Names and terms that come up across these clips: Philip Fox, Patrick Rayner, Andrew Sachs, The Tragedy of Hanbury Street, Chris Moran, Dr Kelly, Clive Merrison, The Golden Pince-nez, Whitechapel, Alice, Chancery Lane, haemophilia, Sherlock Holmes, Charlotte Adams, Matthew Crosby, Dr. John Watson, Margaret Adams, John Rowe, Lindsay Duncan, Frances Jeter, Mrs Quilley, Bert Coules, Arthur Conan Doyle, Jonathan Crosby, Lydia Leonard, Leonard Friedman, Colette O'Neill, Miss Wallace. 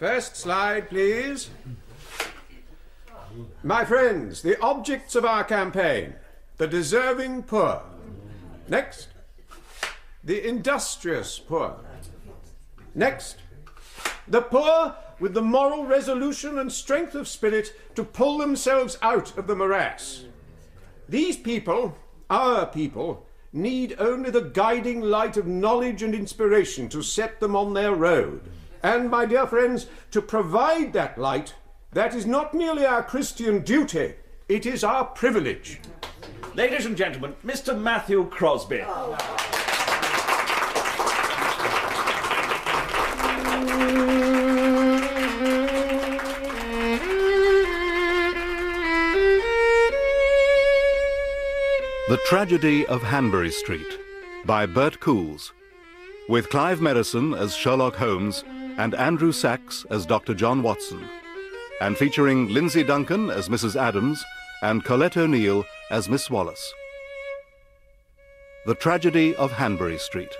First slide, please. My friends, the objects of our campaign. The deserving poor. Next. The industrious poor. Next. The poor with the moral resolution and strength of spirit to pull themselves out of the morass. These people, our people, need only the guiding light of knowledge and inspiration to set them on their road. And, my dear friends, to provide that light, that is not merely our Christian duty, it is our privilege. Ladies and gentlemen, Mr. Matthew Crosby. Oh. The Tragedy of Hanbury Street by Bert Coules, with Clive Merrison as Sherlock Holmes and Andrew Sachs as Dr. John Watson, and featuring Lindsay Duncan as Mrs. Adams and Colette O'Neill as Miss Wallace. The Tragedy of Hanbury Street.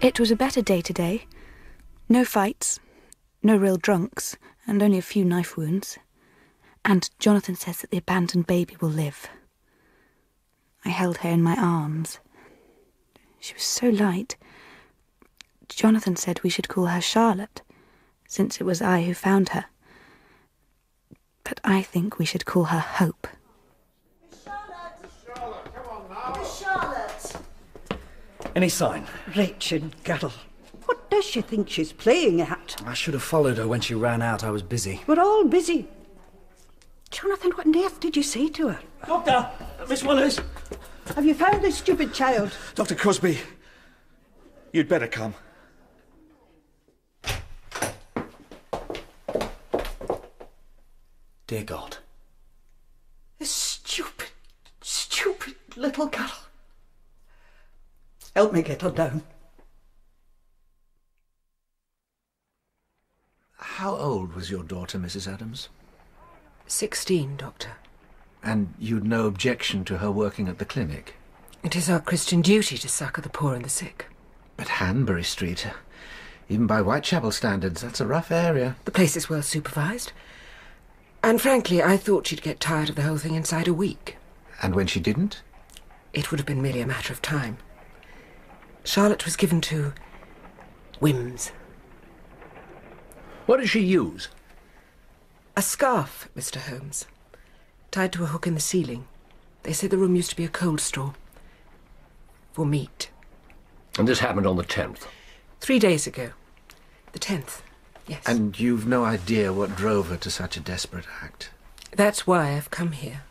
It was a better day today. No fights, no real drunks, and only a few knife wounds. And Jonathan says that the abandoned baby will live. I held her in my arms. She was so light. Jonathan said we should call her Charlotte, since it was I who found her. But I think we should call her Hope. Miss Charlotte! Miss Charlotte, come on now! Miss Charlotte! Any sign? Wretched girl. What does she think she's playing at? I should have followed her when she ran out. I was busy. We're all busy. Jonathan, what on earth did you say to her? Doctor! Miss Wallace! Have you found this stupid child? Dr. Crosby, you'd better come. Dear God. A stupid, stupid little girl. Help me get her down. How old was your daughter, Mrs. Adams? 16, Doctor. And you'd no objection to her working at the clinic? It is our Christian duty to succour the poor and the sick. But Hanbury Street, even by Whitechapel standards, that's a rough area. The place is well supervised. And frankly, I thought she'd get tired of the whole thing inside a week. And when she didn't? It would have been merely a matter of time. Charlotte was given to whims. What did she use? A scarf, Mr. Holmes, tied to a hook in the ceiling. They said the room used to be a cold store for meat. And this happened on the 10th? 3 days ago. The 10th. Yes. And you've no idea what drove her to such a desperate act? That's why I've come here.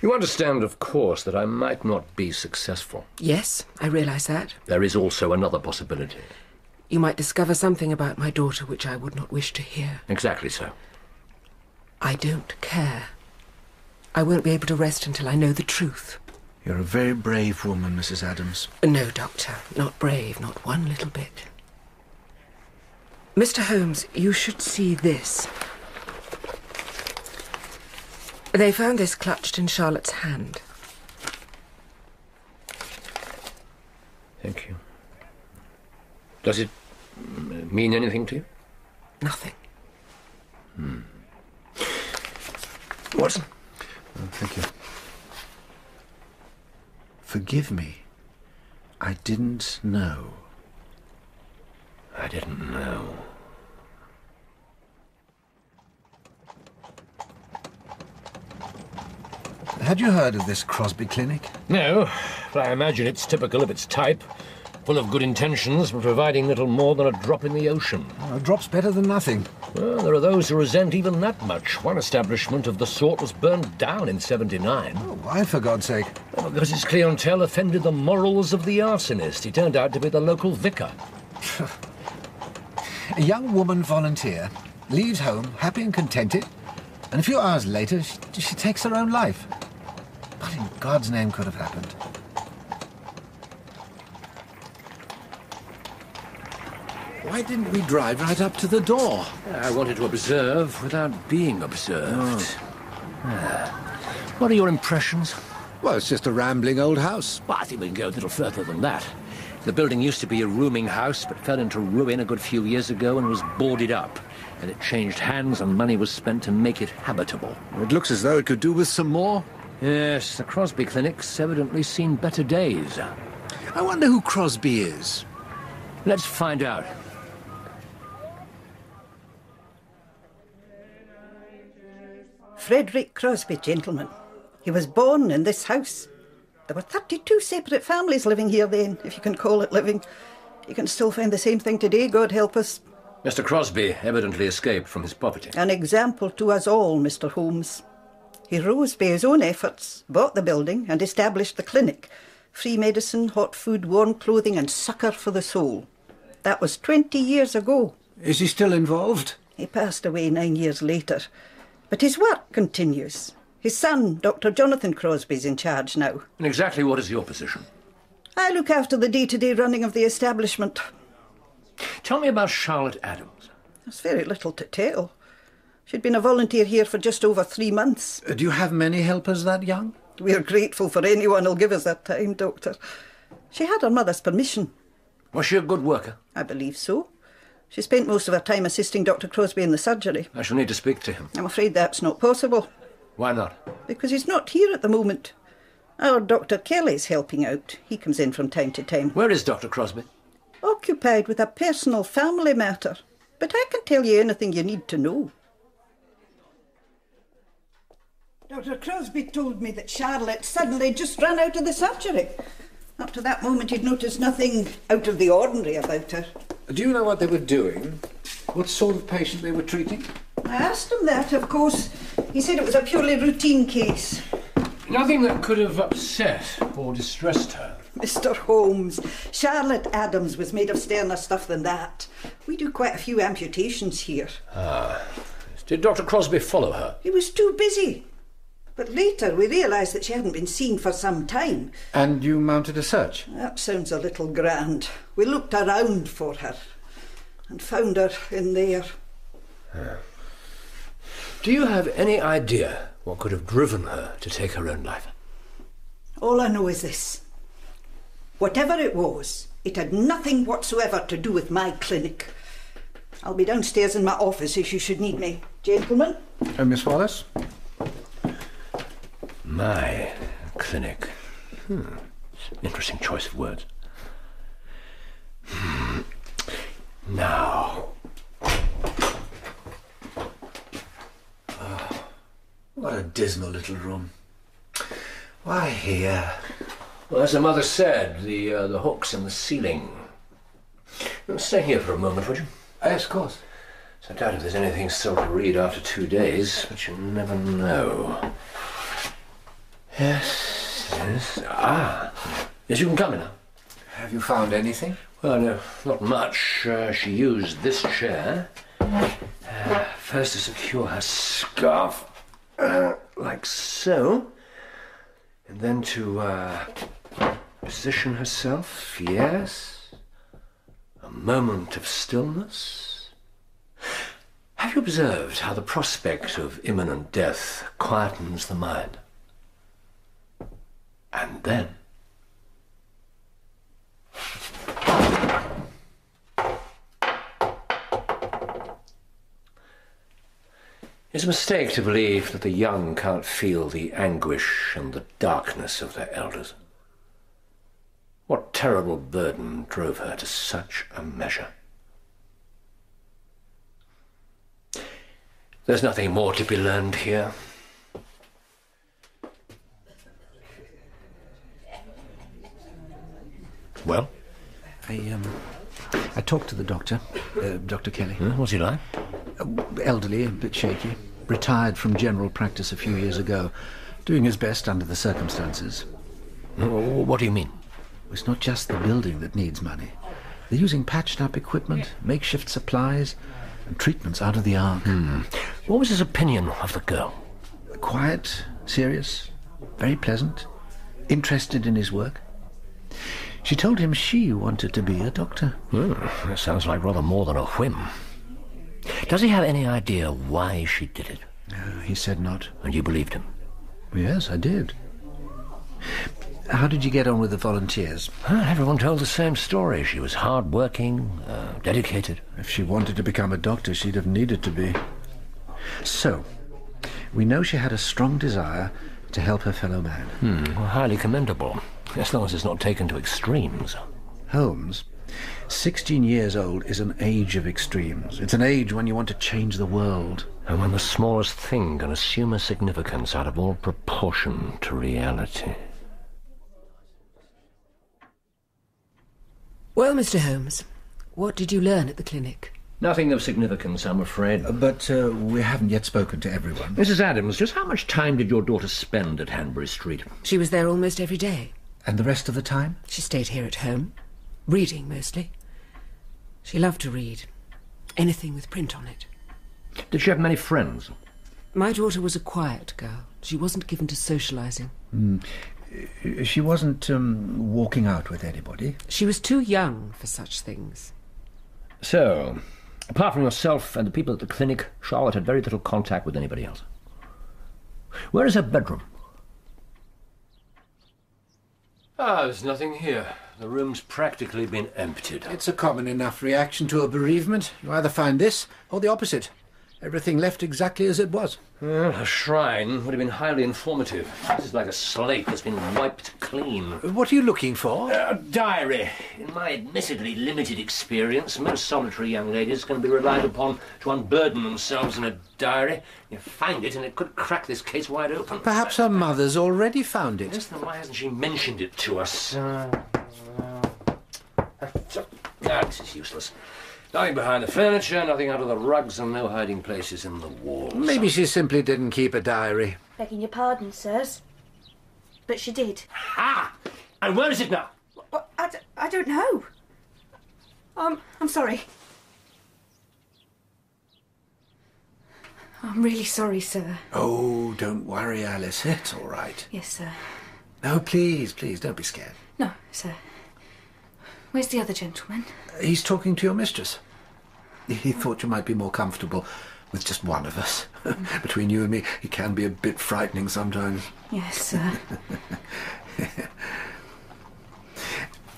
You understand, of course, that I might not be successful. Yes, I realise that. There is also another possibility. You might discover something about my daughter which I would not wish to hear. Exactly so. I don't care. I won't be able to rest until I know the truth. You're a very brave woman, Mrs. Adams. No, Doctor, not brave, not one little bit. Mr. Holmes, you should see this. They found this clutched in Charlotte's hand. Thank you. Does it mean anything to you? Nothing. Hmm. Watson? Oh, thank you. Forgive me. I didn't know. I didn't know. Had you heard of this Crosby clinic? No, but I imagine it's typical of its type. Full of good intentions, but providing little more than a drop in the ocean. Oh, a drop's better than nothing. Well, there are those who resent even that much. One establishment of the sort was burned down in 79. Oh, why, for God's sake? Well, because his clientele offended the morals of the arsonist. He turned out to be the local vicar. A young woman volunteer leaves home happy and contented, and a few hours later she takes her own life. What in God's name could have happened? Why didn't we drive right up to the door? I wanted to observe without being observed. Oh. Ah. What are your impressions? Well, it's just a rambling old house. Well, I think we can go a little further than that. The building used to be a rooming house, but fell into ruin a good few years ago and was boarded up. And it changed hands and money was spent to make it habitable. It looks as though it could do with some more. Yes, the Crosby Clinic's evidently seen better days. I wonder who Crosby is. Let's find out. Frederick Crosby, gentlemen. He was born in this house. There were 32 separate families living here then, if you can call it living. You can still find the same thing today, God help us. Mr. Crosby evidently escaped from his poverty. An example to us all, Mr. Holmes. He rose by his own efforts, bought the building and established the clinic. Free medicine, hot food, warm clothing and succour for the soul. That was 20 years ago. Is he still involved? He passed away 9 years later. But his work continues. His son, Dr. Jonathan Crosby, is in charge now. And exactly what is your position? I look after the day-to-day running of the establishment. Tell me about Charlotte Adams. There's very little to tell. She'd been a volunteer here for just over 3 months. Do you have many helpers that young? We're grateful for anyone who'll give us their time, Doctor. She had her mother's permission. Was she a good worker? I believe so. She spent most of her time assisting Dr. Crosby in the surgery. I shall need to speak to him. I'm afraid that's not possible. Why not? Because he's not here at the moment. Our Dr. Kelly's helping out. He comes in from time to time. Where is Dr. Crosby? Occupied with a personal family matter, but I can tell you anything you need to know. Dr. Crosby told me that Charlotte suddenly just ran out of the surgery. Up to that moment he'd noticed nothing out of the ordinary about her. Do you know what they were doing? What sort of patient they were treating? I asked him that, of course. He said it was a purely routine case. Nothing that could have upset or distressed her. Mr. Holmes, Charlotte Adams was made of sterner stuff than that. We do quite a few amputations here. Ah. Did Dr. Crosby follow her? He was too busy. But later we realised that she hadn't been seen for some time. And you mounted a search? That sounds a little grand. We looked around for her and found her in there. Do you have any idea what could have driven her to take her own life? All I know is this. Whatever it was, it had nothing whatsoever to do with my clinic. I'll be downstairs in my office if you should need me. Gentlemen? Oh, Miss Wallace? My clinic. Interesting choice of words. Now. Oh, what a dismal little room. Why here? Well, as the mother said, the hooks in the ceiling. Stay here for a moment, would you? Yes, of course. So I doubt if there's anything still to read after 2 days, but you never know. Yes. Ah. Yes, you can come in now. Have you found anything? Well, no, not much. She used this chair. First to secure her scarf, like so. And then to position herself, yes. A moment of stillness. Have you observed how the prospect of imminent death quietens the mind? And then... It's a mistake to believe that the young can't feel the anguish and the darkness of their elders. What terrible burden drove her to such a measure? There's nothing more to be learned here. Well? I talked to the doctor, Dr. Kelly. What's he like? Elderly, a bit shaky. Retired from general practice a few years ago. Doing his best under the circumstances. What do you mean? It's not just the building that needs money. They're using patched-up equipment, makeshift supplies, and treatments out of the ark. What was his opinion of the girl? Quiet, serious, very pleasant, interested in his work. She told him she wanted to be a doctor. That sounds like rather more than a whim. Does he have any idea why she did it? No, he said not. And you believed him? Yes, I did. How did you get on with the volunteers? Well, everyone told the same story. She was hard-working, dedicated. If she wanted to become a doctor, she'd have needed to be. So, we know she had a strong desire to help her fellow man. Well, highly commendable, as long as it's not taken to extremes. Holmes, 16 years old is an age of extremes. It's an age when you want to change the world. And when the smallest thing can assume a significance out of all proportion to reality. Well, Mr. Holmes, what did you learn at the clinic? Nothing of significance, I'm afraid. But we haven't yet spoken to everyone. Mrs. Adams, just how much time did your daughter spend at Hanbury Street? She was there almost every day. And the rest of the time? She stayed here at home, reading mostly. She loved to read, anything with print on it. Did she have many friends? My daughter was a quiet girl. She wasn't given to socialising. She wasn't walking out with anybody. She was too young for such things. So, apart from yourself and the people at the clinic, Charlotte had very little contact with anybody else. Where is her bedroom? There's nothing here. The room's practically been emptied. It's a common enough reaction to a bereavement. You either find this or the opposite. Everything left exactly as it was. Well, a shrine would have been highly informative. This is like a slate that's been wiped clean. What are you looking for? A diary. In my admittedly limited experience, most solitary young ladies can be relied upon to unburden themselves in a diary. You find it and it could crack this case wide open. Perhaps her mother's already found it. Yes, then why hasn't she mentioned it to us? This is useless. Nothing behind the furniture, nothing under the rugs, and no hiding places in the walls. Maybe she simply didn't keep a diary. Begging your pardon, sirs, but she did. Ha! And where is it now? Well, I don't know. I'm sorry. I'm really sorry, sir. Oh, don't worry, Alice. It's all right. Yes, sir. No, please, please, don't be scared. No, sir. Where's the other gentleman? He's talking to your mistress. He thought you might be more comfortable with just one of us. Between you and me, he can be a bit frightening sometimes. Yes, sir.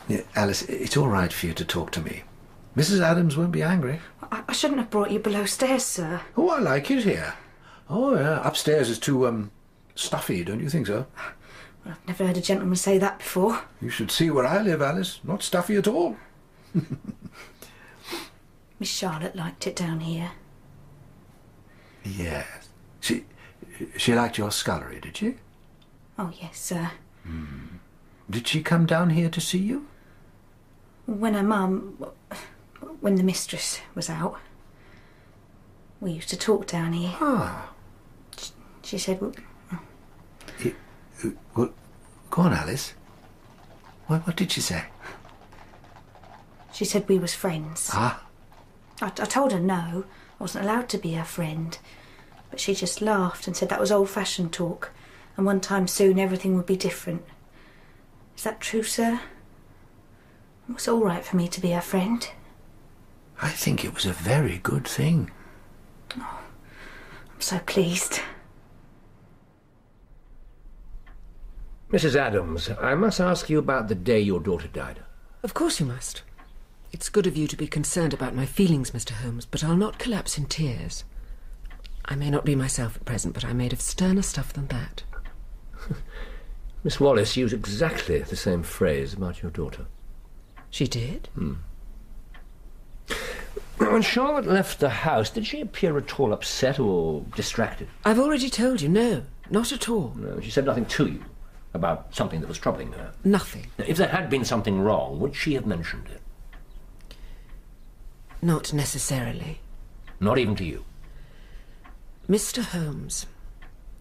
Yeah, Alice, it's all right for you to talk to me. Mrs. Adams won't be angry. I shouldn't have brought you below stairs, sir. Oh, I like it here. Oh, yeah, upstairs is too, stuffy, don't you think so? Well, I've never heard a gentleman say that before. You should see where I live, Alice. Not stuffy at all. Miss Charlotte liked it down here. Yes. She liked your scullery, did she? Oh, yes, sir. Did she come down here to see you? When her mum... when the mistress was out. We used to talk down here. Ah. She said... Well, go on, Alice. What did she say? She said we was friends. Ah. I told her no. I wasn't allowed to be her friend. But she just laughed and said that was old-fashioned talk, and one time soon everything would be different. Is that true, sir? It was all right for me to be her friend. I think it was a very good thing. Oh, I'm so pleased. Mrs. Adams, I must ask you about the day your daughter died. Of course you must. It's good of you to be concerned about my feelings, Mr. Holmes, but I'll not collapse in tears. I may not be myself at present, but I'm made of sterner stuff than that. Miss Wallace used exactly the same phrase about your daughter. She did? When Charlotte left the house, did she appear at all upset or distracted? I've already told you, no, not at all. No, she said nothing to you about something that was troubling her? Nothing. Now, if there had been something wrong, would she have mentioned it? Not necessarily. Not even to you? Mr. Holmes,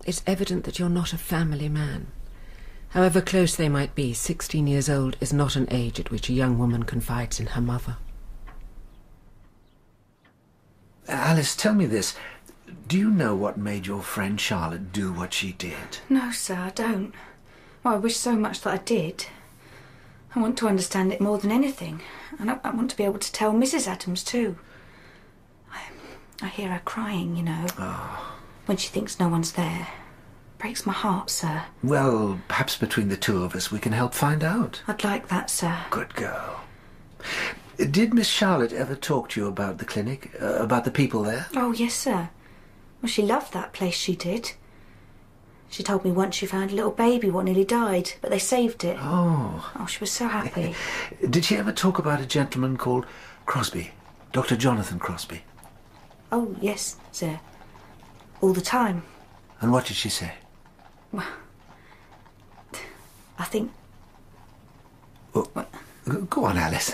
it's evident that you're not a family man. However close they might be, 16 years old is not an age at which a young woman confides in her mother. Alice, tell me this. Do you know what made your friend Charlotte do what she did? No, sir, I don't. Well, I wish so much that I did. I want to understand it more than anything, and I want to be able to tell Mrs. Adams too. I hear her crying, you know, when she thinks no one's there. Breaks my heart, sir. Well, perhaps between the two of us we can help find out. I'd like that, sir. Good girl. Did Miss Charlotte ever talk to you about the clinic, about the people there? Oh, yes, sir. Well, she loved that place, she did. She told me once she found a little baby what nearly died, but they saved it. Oh. Oh, she was so happy. Did she ever talk about a gentleman called Crosby, Dr. Jonathan Crosby? Oh, yes, sir. All the time. And what did she say? Well, I think... Oh, go on, Alice.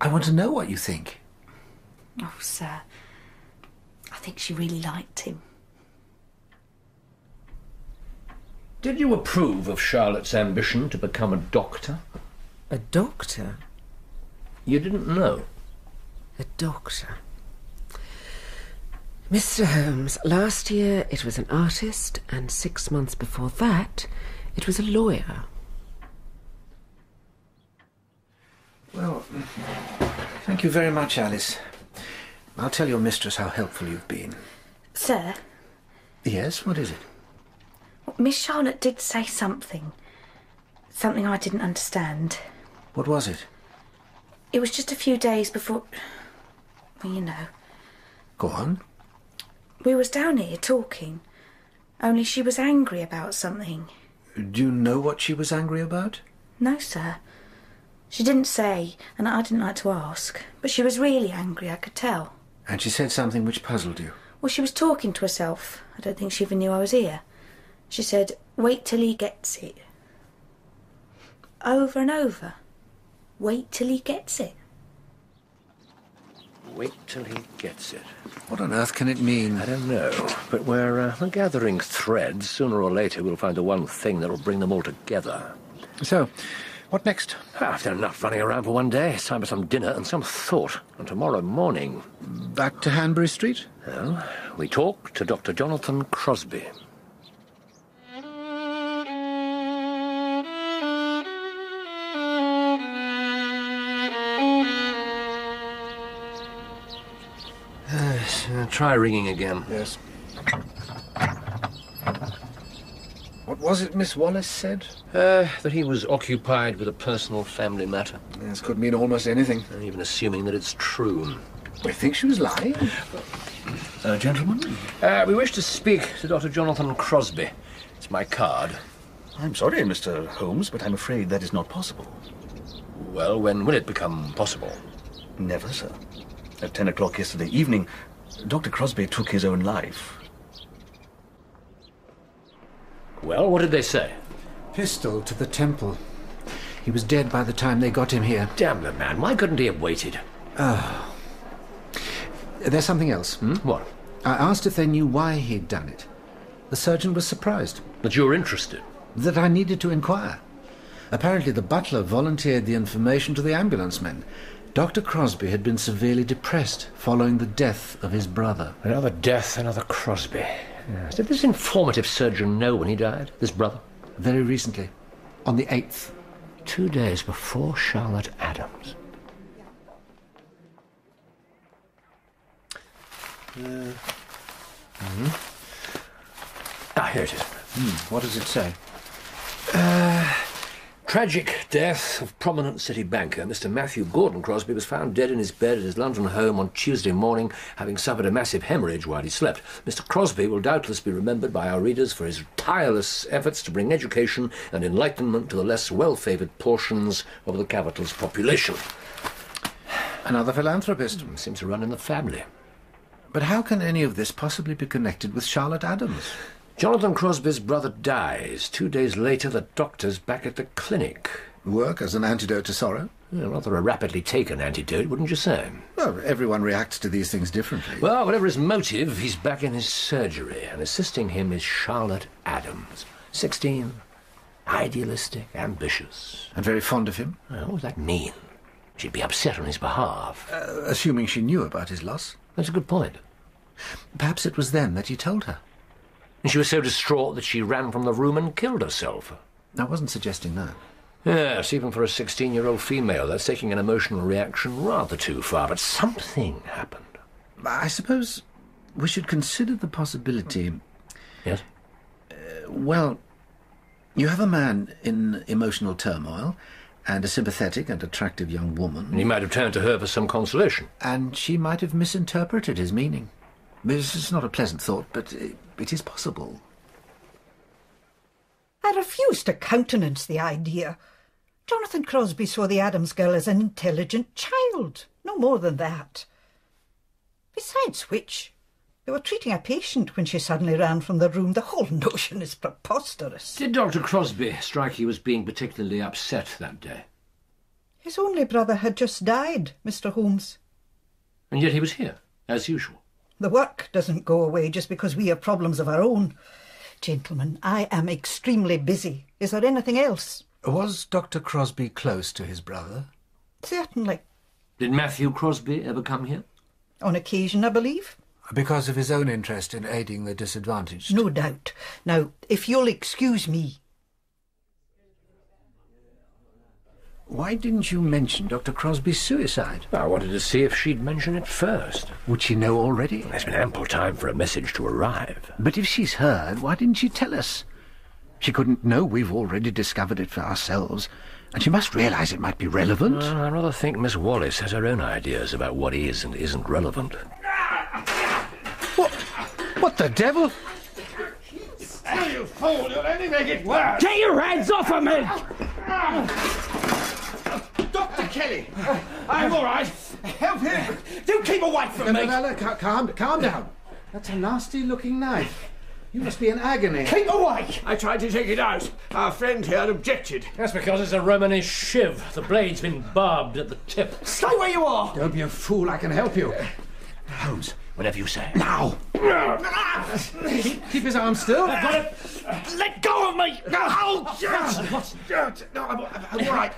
I want to know what you think. Oh, sir. I think she really liked him. Did you approve of Charlotte's ambition to become a doctor? A doctor? You didn't know? A doctor. Mr. Holmes, last year it was an artist, and 6 months before that it was a lawyer. Well, thank you very much, Alice. I'll tell your mistress how helpful you've been. Sir? Yes, what is it? Miss Charlotte did say something. Something I didn't understand. What was it? It was just a few days before... Well, you know. Go on. We was down here talking, only she was angry about something. Do you know what she was angry about? No, sir. She didn't say, and I didn't like to ask, but she was really angry, I could tell. And she said something which puzzled you? Well, she was talking to herself. I don't think she even knew I was here. She said, "Wait till he gets it." Over and over. Wait till he gets it. Wait till he gets it. What on earth can it mean? I don't know, but we're gathering threads. Sooner or later we'll find the one thing that'll bring them all together. So, what next? I've done enough running around for one day. It's time for some dinner and some thought. And tomorrow morning... Back to Hanbury Street? Well, we talk to Dr. Jonathan Crosby. Try ringing again. Yes. What was it Miss Wallace said? That he was occupied with a personal family matter. This could mean almost anything. And even assuming that it's true. We think she was lying. Gentlemen? We wish to speak to Dr. Jonathan Crosby. It's my card. I'm sorry, Mr. Holmes, but I'm afraid that is not possible. Well, when will it become possible? Never, sir. At 10 o'clock yesterday evening, Dr. Crosby took his own life. Well, what did they say? Pistol to the temple. He was dead by the time they got him here. Damn the man, why couldn't he have waited? Oh. There's something else. Hmm? What? I asked if they knew why he'd done it. The surgeon was surprised. That you were interested? That I needed to inquire. Apparently the butler volunteered the information to the ambulance men. Dr. Crosby had been severely depressed following the death of his brother. Another death, another Crosby. Yes. Did this informative surgeon know when he died, this brother? Very recently, on the 8th. 2 days before Charlotte Adams. Ah, here it is. What does it say? Tragic death of prominent city banker Mr. Matthew Gordon Crosby was found dead in his bed at his London home on Tuesday morning, having suffered a massive hemorrhage while he slept. Mr. Crosby will doubtless be remembered by our readers for his tireless efforts to bring education and enlightenment to the less well-favoured portions of the capital's population. Another philanthropist. Seems to run in the family. But how can any of this possibly be connected with Charlotte Adams? Jonathan Crosby's brother dies. 2 days later, the doctor's back at the clinic. Work as an antidote to sorrow? Yeah, rather a rapidly taken antidote, wouldn't you say? Well, everyone reacts to these things differently. Well, whatever his motive, he's back in his surgery, and assisting him is Charlotte Adams. 16, idealistic, ambitious. And very fond of him? Well, what does that mean? She'd be upset on his behalf. Assuming she knew about his loss? That's a good point. Perhaps it was then that he told her. And she was so distraught that she ran from the room and killed herself. I wasn't suggesting that. Yes, even for a 16-year-old female, that's taking an emotional reaction rather too far. But something happened. I suppose we should consider the possibility... Yes? Well, you have a man in emotional turmoil and a sympathetic and attractive young woman. And he might have turned to her for some consolation. And she might have misinterpreted his meaning. This is not a pleasant thought, but it is possible. I refuse to countenance the idea. Jonathan Crosby saw the Adams girl as an intelligent child, no more than that. Besides which, they were treating a patient when she suddenly ran from the room. The whole notion is preposterous. Did Dr. Crosby strike you as being particularly upset that day? His only brother had just died, Mr. Holmes. And yet he was here, as usual. The work doesn't go away just because we have problems of our own. Gentlemen, I am extremely busy. Is there anything else? Was Dr. Crosby close to his brother? Certainly. Did Matthew Crosby ever come here? On occasion, I believe. Because of his own interest in aiding the disadvantaged? No doubt. Now, if you'll excuse me. Why didn't you mention Dr. Crosby's suicide? I wanted to see if she'd mention it first. Would she know already? There's been ample time for a message to arrive. But if she's heard, why didn't she tell us? She couldn't know we've already discovered it for ourselves, and she must realise it might be relevant. I rather think Miss Wallace has her own ideas about what is and isn't relevant. What the devil? Hey, you fool, you'll only make it worse. Get your hands off of me! Dr. Kelly, I'm all right. Help him. Do keep away from me. No, calm down. That's a nasty-looking knife. You must be in agony. Keep away. I tried to take it out. Our friend here objected. That's because it's a Romanish shiv. The blade's been barbed at the tip. Stay where you are. Don't be a fool. I can help you. Holmes, whatever you say. Now. Keep his arm still. I've got it. Let go of me. No. Oh, yes. No, I'm all right.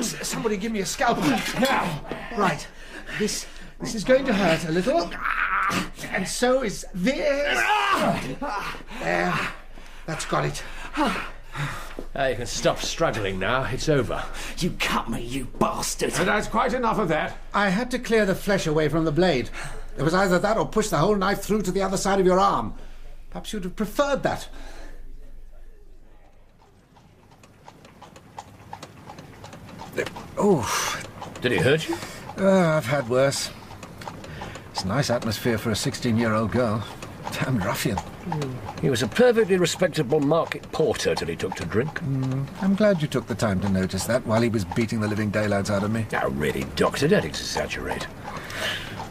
Somebody give me a scalpel. Now. Right. This is going to hurt a little. And so is this. There. That's got it. You can stop struggling now. It's over. You cut me, you bastard. And that's quite enough of that. I had to clear the flesh away from the blade. It was either that or push the whole knife through to the other side of your arm. Perhaps you'd have preferred that. Oh. Did he hurt you? I've had worse. It's a nice atmosphere for a 16-year-old girl. Damn ruffian. He was a perfectly respectable market porter till he took to drink. I'm glad you took the time to notice that while he was beating the living daylights out of me. Now, really, Doctor, don't exaggerate.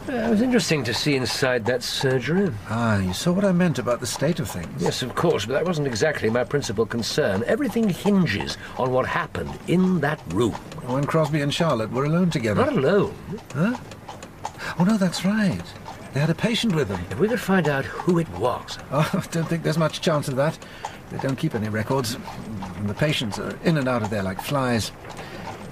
It was interesting to see inside that surgery. You saw what I meant about the state of things. Yes, of course, but that wasn't exactly my principal concern. Everything hinges on what happened in that room. When Crosby and Charlotte were alone together. Not alone. Huh? Oh, no, that's right. They had a patient with them. If we could find out who it was. Oh, I don't think there's much chance of that. They don't keep any records. And the patients are in and out of there like flies.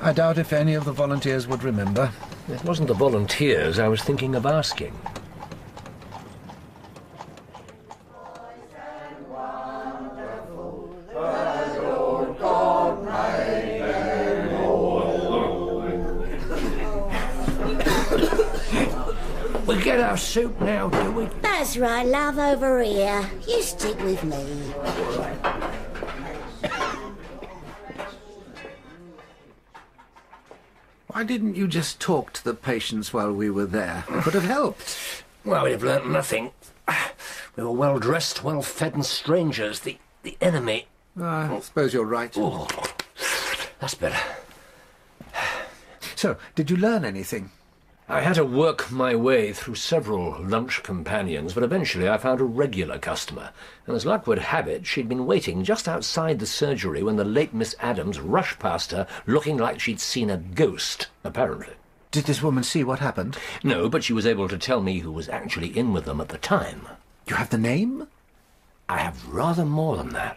I doubt if any of the volunteers would remember. It wasn't the volunteers I was thinking of asking. We get our soup now, do we? That's right, love, over here. You stick with me. Why didn't you just talk to the patients while we were there? It could have helped. Well, we've learnt nothing. We were well-dressed, well-fed, and strangers. The enemy. I suppose you're right. Oh, that's better. So, did you learn anything? I had to work my way through several lunch companions, but eventually I found a regular customer. And as luck would have it, she'd been waiting just outside the surgery when the late Miss Adams rushed past her, looking like she'd seen a ghost, apparently. Did this woman see what happened? No, but she was able to tell me who was actually in with them at the time. You have the name? I have rather more than that.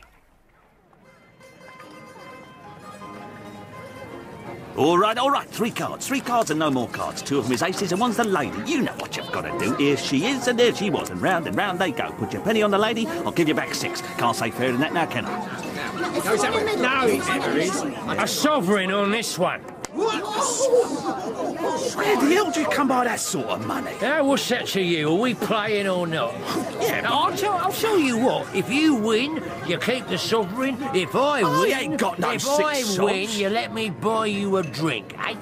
All right, three cards and no more cards. Two of them is aces and one's the lady. You know what you've got to do. Here she is and there she was, and round they go. Put your penny on the lady, I'll give you back six. Can't say fairer than that now, can I? No, there is. A sovereign on this one. What? Where the hell do you come by that sort of money? Now, what's that to you? Are we playing or not? Yeah, but I'll tell you what. If you win, you keep the sovereign. If I win... I ain't got no If I win, you let me buy you a drink, eh?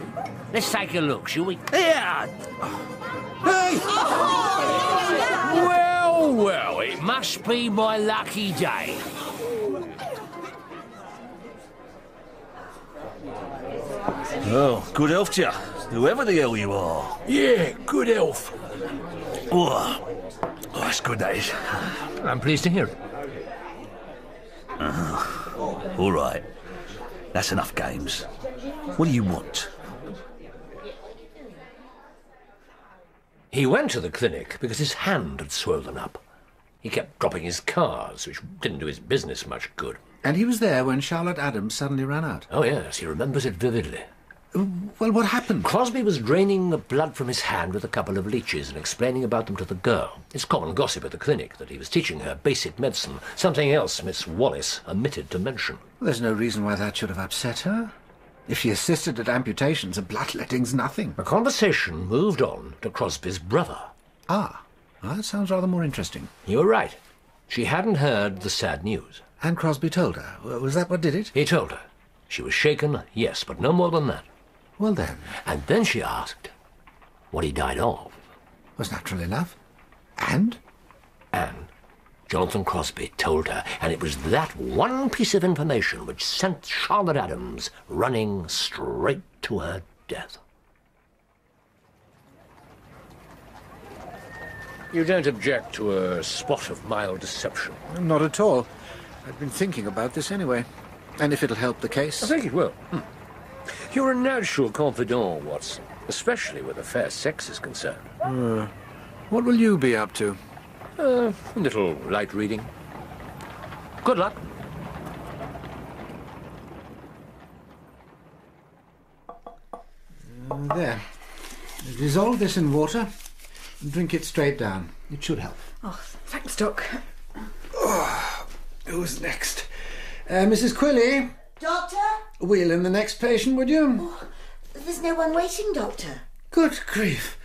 Let's take a look, shall we? Yeah. Hey! Well, well, it must be my lucky day. Oh, good health to you, whoever the hell you are. Yeah, good health. Oh, that's good, that is. I'm pleased to hear it. All right. That's enough games. What do you want? He went to the clinic because his hand had swollen up. He kept dropping his cars, which didn't do his business much good. And he was there when Charlotte Adams suddenly ran out. Oh, yes, he remembers it vividly. Well, what happened? Crosby was draining the blood from his hand with a couple of leeches and explaining about them to the girl. It's common gossip at the clinic that he was teaching her basic medicine, something else Miss Wallace omitted to mention. Well, there's no reason why that should have upset her. If she assisted at amputations and bloodletting's nothing. The conversation moved on to Crosby's brother. Ah, well, that sounds rather more interesting. You were right. She hadn't heard the sad news. And Crosby told her. Was that what did it? He told her. She was shaken, yes, but no more than that. Well then. And then she asked what he died of. Was natural enough. And? And Jonathan Crosby told her, and it was that one piece of information which sent Charlotte Adams running straight to her death. You don't object to a spot of mild deception? Not at all. I've been thinking about this anyway. And if it'll help the case... I think it will. You're a natural confidant, Watson, especially where the fair sex is concerned. What will you be up to? A little light reading. Good luck. There. Dissolve this in water and drink it straight down. It should help. Oh, thanks, Doc. Who's next? Mrs. Quilley? Doctor? Wheel in the next patient, would you? Oh, there's no one waiting, Doctor. Good grief.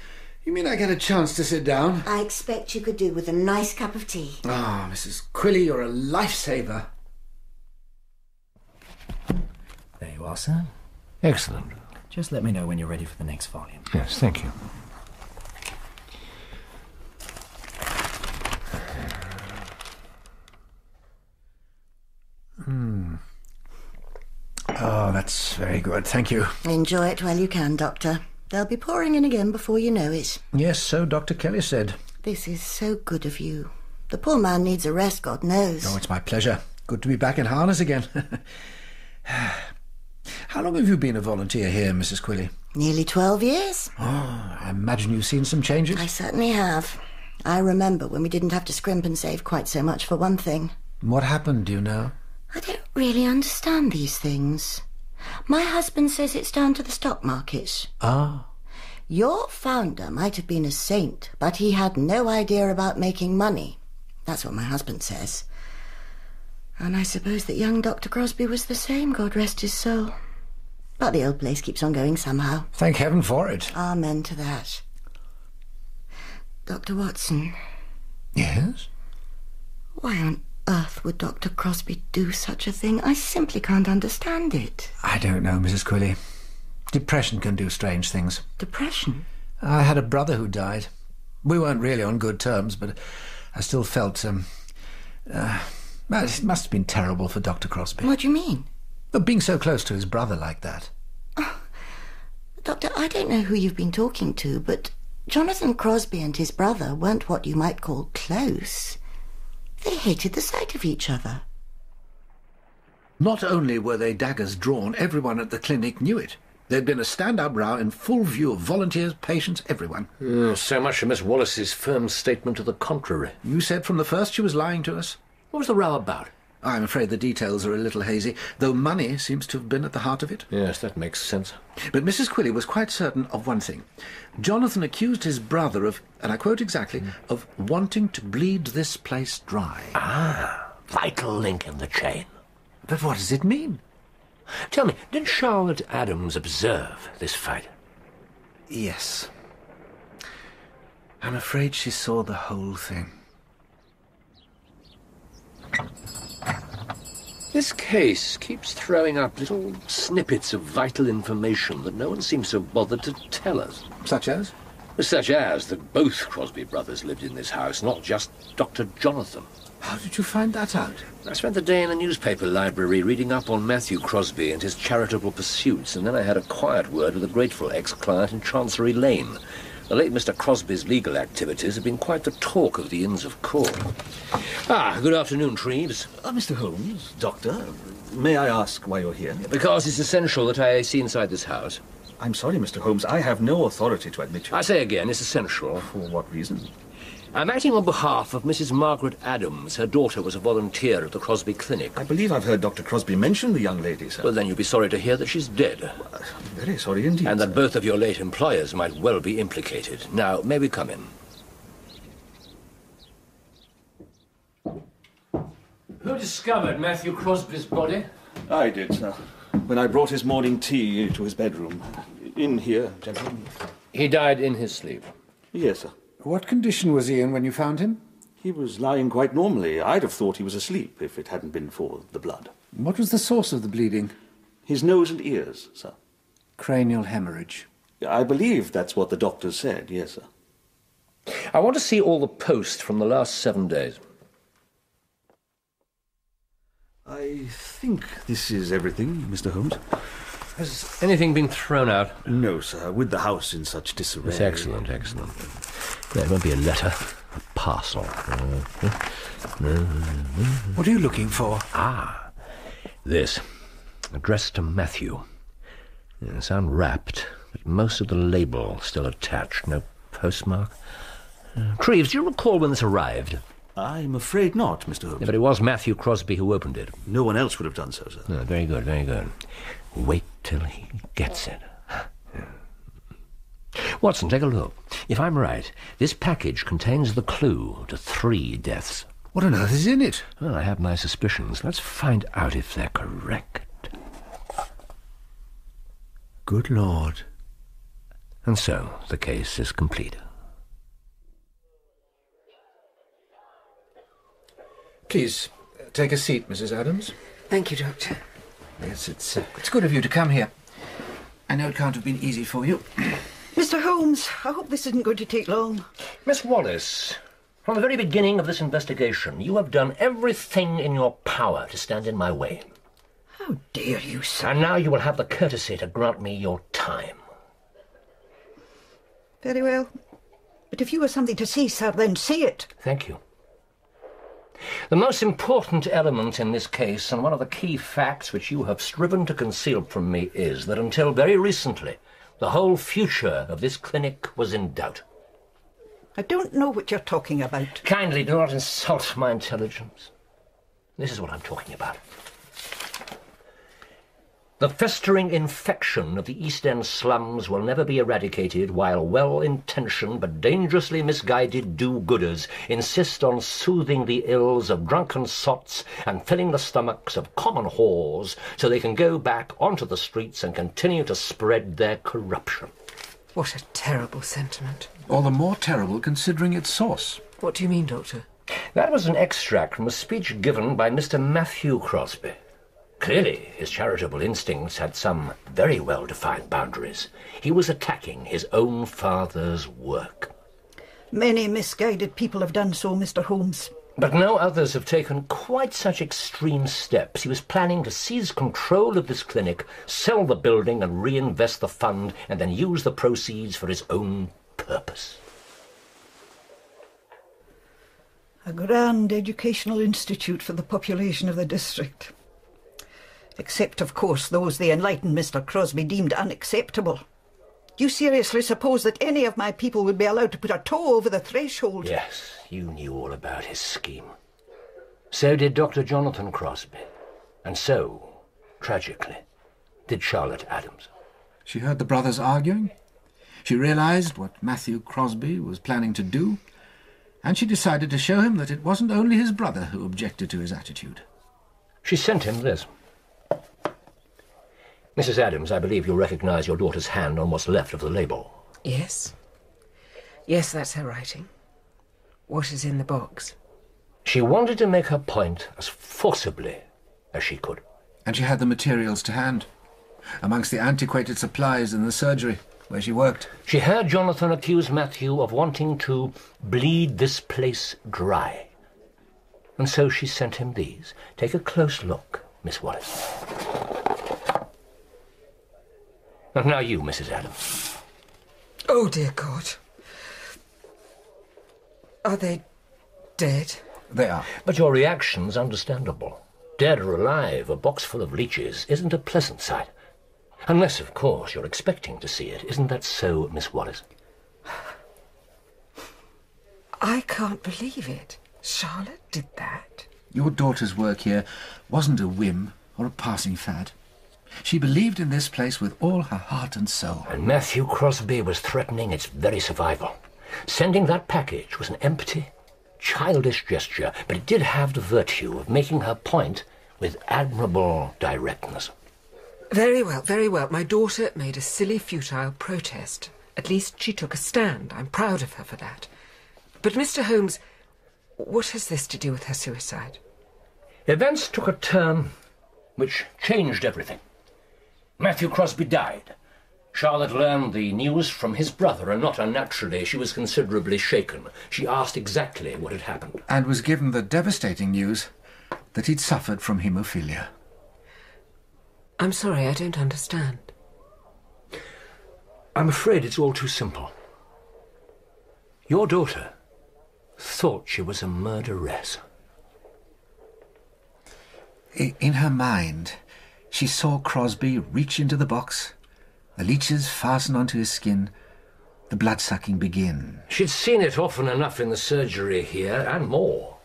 You mean I get a chance to sit down? I expect you could do with a nice cup of tea. Ah, Mrs. Quilley, you're a lifesaver. There you are, sir. Excellent. Just let me know when you're ready for the next volume. Yes, thank you. Oh, that's very good. Thank you. Enjoy it while you can, Doctor. They'll be pouring in again before you know it. Yes, so Dr. Kelly said. This is so good of you. The poor man needs a rest, God knows. Oh, it's my pleasure. Good to be back in harness again. How long have you been a volunteer here, Mrs. Quilley? Nearly 12 years. Oh, I imagine you've seen some changes. I certainly have. I remember when we didn't have to scrimp and save quite so much for one thing. What happened, do you know? I don't really understand these things. My husband says it's down to the stock market. Ah. Your founder might have been a saint, but he had no idea about making money. That's what my husband says. And I suppose that young Dr. Crosby was the same, God rest his soul. But the old place keeps on going somehow. Thank heaven for it. Amen to that. Dr. Watson. Yes? Why on earth would Dr. Crosby do such a thing? I simply can't understand it. I don't know, Mrs. Quilley. Depression can do strange things. Depression? I had a brother who died. We weren't really on good terms, but I still felt... it must have been terrible for Dr. Crosby. What do you mean? But being so close to his brother like that. Oh, Doctor, I don't know who you've been talking to, but Jonathan Crosby and his brother weren't what you might call close. They hated the sight of each other. Not only were they daggers drawn, everyone at the clinic knew it. There'd been a stand-up row in full view of volunteers, patients, everyone. So much for Miss Wallace's firm statement to the contrary. You said from the first she was lying to us. What was the row about? I'm afraid the details are a little hazy, though money seems to have been at the heart of it. Yes, that makes sense. But Mrs. Quilley was quite certain of one thing. Jonathan accused his brother of, and I quote exactly, of wanting to bleed this place dry. Ah, vital link in the chain. But what does it mean? Tell me, did Charlotte Adams observe this fight? Yes. I'm afraid she saw the whole thing. This case keeps throwing up little snippets of vital information that no one seems to have bothered to tell us. Such as? Such as that both Crosby brothers lived in this house, not just Dr. Jonathan. How did you find that out? I spent the day in a newspaper library reading up on Matthew Crosby and his charitable pursuits, and then I had a quiet word with a grateful ex-client in Chancery Lane. The late Mr. Crosby's legal activities have been quite the talk of the Inns of Court. Ah, good afternoon, Treeves. Mr. Holmes, Doctor, may I ask why you're here? Because it's essential that I see inside this house. I'm sorry, Mr. Holmes, I have no authority to admit you. I say again, it's essential. For what reason? I'm acting on behalf of Mrs. Margaret Adams. Her daughter was a volunteer at the Crosby Clinic. I believe I've heard Dr. Crosby mention the young lady, sir. Well, then you'll be sorry to hear that she's dead. Well, I'm very sorry indeed, and that both of your late employers might well be implicated. Now, may we come in? Who discovered Matthew Crosby's body? I did, sir. When I brought his morning tea to his bedroom. In here, gentlemen. He died in his sleep? Yes, sir. What condition was he in when you found him? He was lying quite normally. I'd have thought he was asleep if it hadn't been for the blood. What was the source of the bleeding? His nose and ears, sir. Cranial hemorrhage. I believe that's what the doctor said, yes, sir. I want to see all the post from the last 7 days. I think this is everything, Mr. Holmes. Has anything been thrown out? No, sir, with the house in such disarray. That's excellent, excellent. There won't be a letter, a parcel. What are you looking for? Ah, this. Addressed to Matthew. It's unwrapped, but most of the label still attached. No postmark. Treeves, do you recall when this arrived? I'm afraid not, Mr. Holmes. Yeah, but it was Matthew Crosby who opened it. No one else would have done so, sir. No, very good, very good. Wait till he gets it. Watson, take a look. If I'm right, this package contains the clue to 3 deaths. What on earth is in it? Well, I have my suspicions. Let's find out if they're correct. Good Lord. And so the case is complete. Please, take a seat, Mrs. Adams. Thank you, Doctor. Yes, it's good of you to come here. I know it can't have been easy for you. Mr. Holmes, I hope this isn't going to take long. Miss Wallace, from the very beginning of this investigation, you have done everything in your power to stand in my way. How dare you, sir? And now you will have the courtesy to grant me your time. Very well. But if you have something to say, sir, then say it. Thank you. The most important element in this case, and one of the key facts which you have striven to conceal from me, is that until very recently, the whole future of this clinic was in doubt. I don't know what you're talking about. Kindly do not insult my intelligence. This is what I'm talking about. The festering infection of the East End slums will never be eradicated while well-intentioned but dangerously misguided do-gooders insist on soothing the ills of drunken sots and filling the stomachs of common whores so they can go back onto the streets and continue to spread their corruption. What a terrible sentiment. All the more terrible considering its source. What do you mean, Doctor? That was an extract from a speech given by Mr. Matthew Crosby. Clearly, his charitable instincts had some very well-defined boundaries. He was attacking his own father's work. Many misguided people have done so, Mr. Holmes. But no others have taken quite such extreme steps. He was planning to seize control of this clinic, sell the building and reinvest the fund, and then use the proceeds for his own purpose. A grand educational institute for the population of the district. Except, of course, those the enlightened Mr. Crosby deemed unacceptable. Do you seriously suppose that any of my people would be allowed to put a toe over the threshold? Yes, you knew all about his scheme. So did Dr. Jonathan Crosby. And so, tragically, did Charlotte Adams. She heard the brothers arguing. She realised what Matthew Crosby was planning to do. And she decided to show him that it wasn't only his brother who objected to his attitude. She sent him this. Mrs. Adams, I believe you'll recognise your daughter's hand on what's left of the label. Yes. Yes, that's her writing. What is in the box? She wanted to make her point as forcibly as she could. And she had the materials to hand, amongst the antiquated supplies in the surgery where she worked. She heard Jonathan accuse Matthew of wanting to bleed this place dry. And so she sent him these. Take a close look, Miss Wallace. And now you, Mrs. Adams. Oh, dear God. Are they dead? They are. But your reaction's understandable. Dead or alive, a box full of leeches isn't a pleasant sight. Unless, of course, you're expecting to see it. Isn't that so, Miss Wallace? I can't believe it. Charlotte did that. Your daughter's work here wasn't a whim or a passing fad. She believed in this place with all her heart and soul. And Matthew Crosby was threatening its very survival. Sending that package was an empty, childish gesture, but it did have the virtue of making her point with admirable directness. Very well, very well. My daughter made a silly, futile protest. At least she took a stand. I'm proud of her for that. But, Mr. Holmes, what has this to do with her suicide? Events took a turn which changed everything. Matthew Crosby died. Charlotte learned the news from his brother, and not unnaturally, she was considerably shaken. She asked exactly what had happened. And was given the devastating news that he'd suffered from haemophilia. I'm sorry, I don't understand. I'm afraid it's all too simple. Your daughter thought she was a murderess. In her mind, she saw Crosby reach into the box, the leeches fasten onto his skin, the blood-sucking begin. She'd seen it often enough in the surgery here, and more.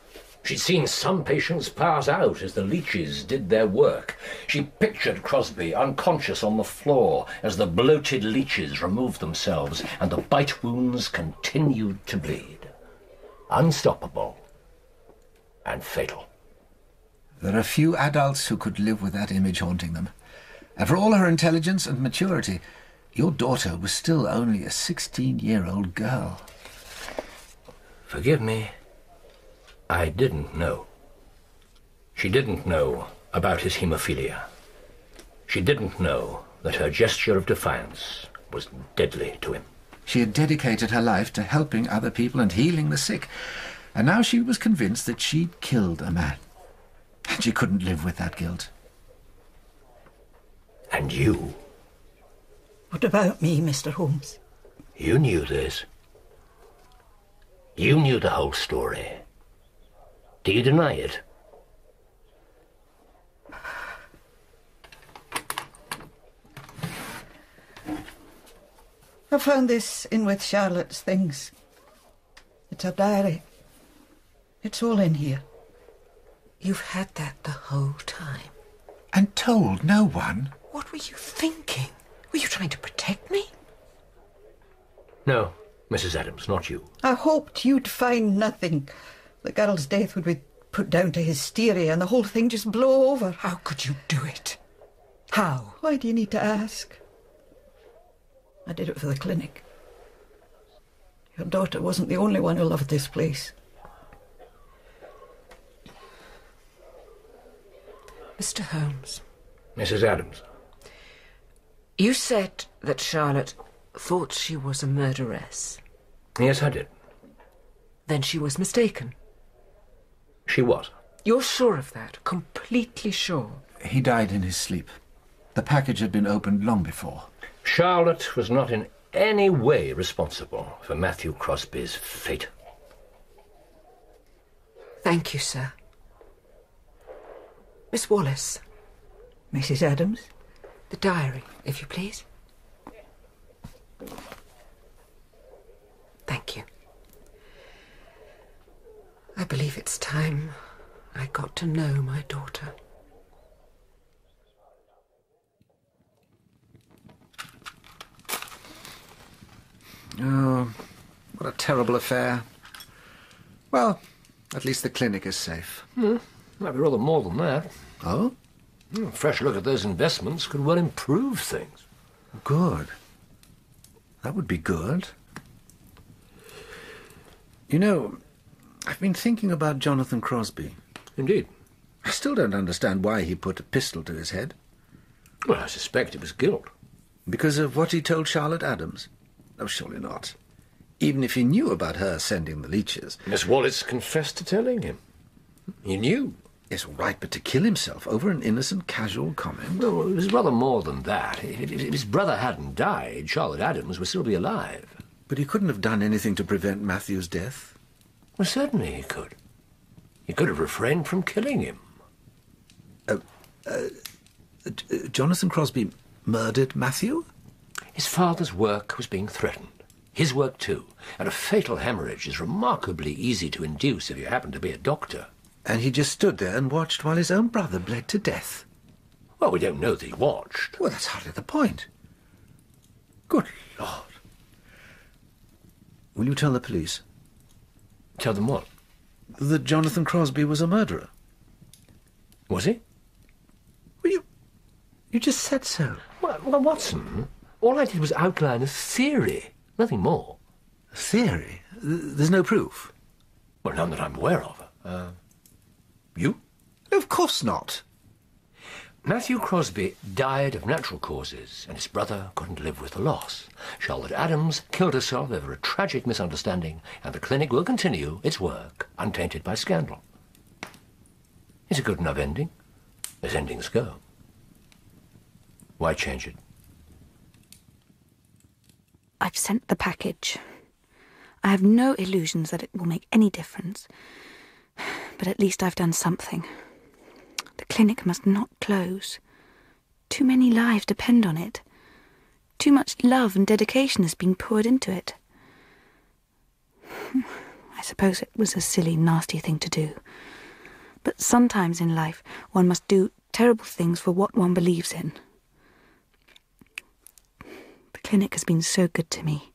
She'd seen some patients pass out as the leeches did their work. She pictured Crosby unconscious on the floor as the bloated leeches removed themselves and the bite wounds continued to bleed. Unstoppable and fatal. There are few adults who could live with that image haunting them. And for all her intelligence and maturity, your daughter was still only a 16-year-old girl. Forgive me, I didn't know. She didn't know about his haemophilia. She didn't know that her gesture of defiance was deadly to him. She had dedicated her life to helping other people and healing the sick, and now she was convinced that she'd killed a man. And she couldn't live with that guilt. And you? What about me, Mr. Holmes? You knew this. You knew the whole story. Do you deny it? I found this in with Charlotte's things. It's her diary. It's all in here. You've had that the whole time. And told no one. What were you thinking? Were you trying to protect me? No, Mrs. Adams, not you. I hoped you'd find nothing. The girl's death would be put down to hysteria and the whole thing just blow over. How could you do it? How? Why do you need to ask? I did it for the clinic. Your daughter wasn't the only one who loved this place. Mr. Holmes. Mrs. Adams. You said that Charlotte thought she was a murderess. Yes, I did. Then she was mistaken. She was. You're sure of that? Completely sure? He died in his sleep. The package had been opened long before. Charlotte was not in any way responsible for Matthew Crosby's fate. Thank you, sir. Miss Wallace. Mrs. Adams. The diary, if you please. Thank you. I believe it's time I got to know my daughter. Oh, what a terrible affair. Well, at least the clinic is safe. Might be rather more than that. Oh? A fresh look at those investments could well improve things. Good. That would be good. You know, I've been thinking about Jonathan Crosby. Indeed. I still don't understand why he put a pistol to his head. Well, I suspect it was guilt. Because of what he told Charlotte Adams? Oh, surely not. Even if he knew about her sending the leeches. Miss Wallace confessed to telling him. He knew. Yes, all right, but to kill himself over an innocent casual comment? Well, it was rather more than that. If his brother hadn't died, Charlotte Adams would still be alive. But he couldn't have done anything to prevent Matthew's death? Well, certainly he could. He could have refrained from killing him. Jonathan Crosby murdered Matthew? His father's work was being threatened. His work, too. And a fatal hemorrhage is remarkably easy to induce if you happen to be a doctor. And he just stood there and watched while his own brother bled to death. Well, we don't know that he watched. Well, that's hardly the point. Good Lord. Will you tell the police? Tell them what? That Jonathan Crosby was a murderer. Was he? Well, you just said so. Well, Watson, all I did was outline a theory, nothing more. A theory? There's no proof? Well, none that I'm aware of. You? No, of course not. Matthew Crosby died of natural causes, and his brother couldn't live with the loss. Charlotte Adams killed herself over a tragic misunderstanding, and the clinic will continue its work, untainted by scandal. It's a good enough ending, as endings go. Why change it? I've sent the package. I have no illusions that it will make any difference, but at least I've done something. The clinic must not close. Too many lives depend on it. Too much love and dedication has been poured into it. I suppose it was a silly, nasty thing to do. But sometimes in life, one must do terrible things for what one believes in. The clinic has been so good to me.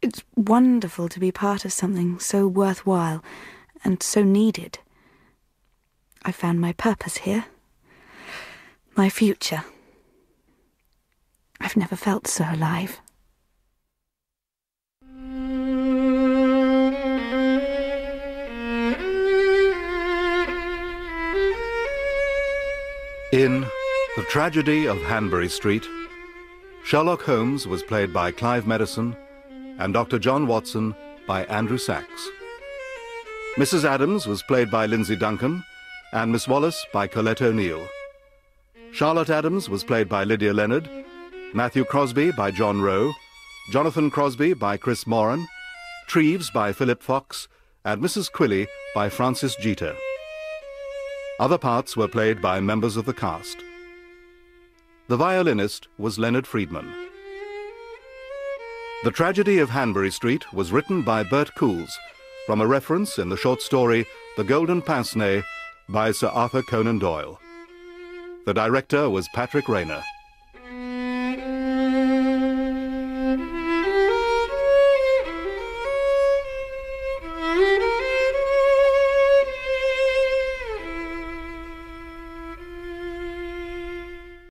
It's wonderful to be part of something so worthwhile and so needed. I found my purpose here, my future. I've never felt so alive. In The Tragedy of Hanbury Street, Sherlock Holmes was played by Clive Merrison and Dr. John Watson by Andrew Sachs. Mrs. Adams was played by Lindsay Duncan, and Miss Wallace by Colette O'Neill. Charlotte Adams was played by Lydia Leonard, Matthew Crosby by John Rowe, Jonathan Crosby by Chris Moran, Treeves by Philip Fox, and Mrs. Quilley by Frances Jeter. Other parts were played by members of the cast. The violinist was Leonard Friedman. The Tragedy of Hanbury Street was written by Bert Coules from a reference in the short story The Golden Pince-nez by Sir Arthur Conan Doyle. The director was Patrick Rayner.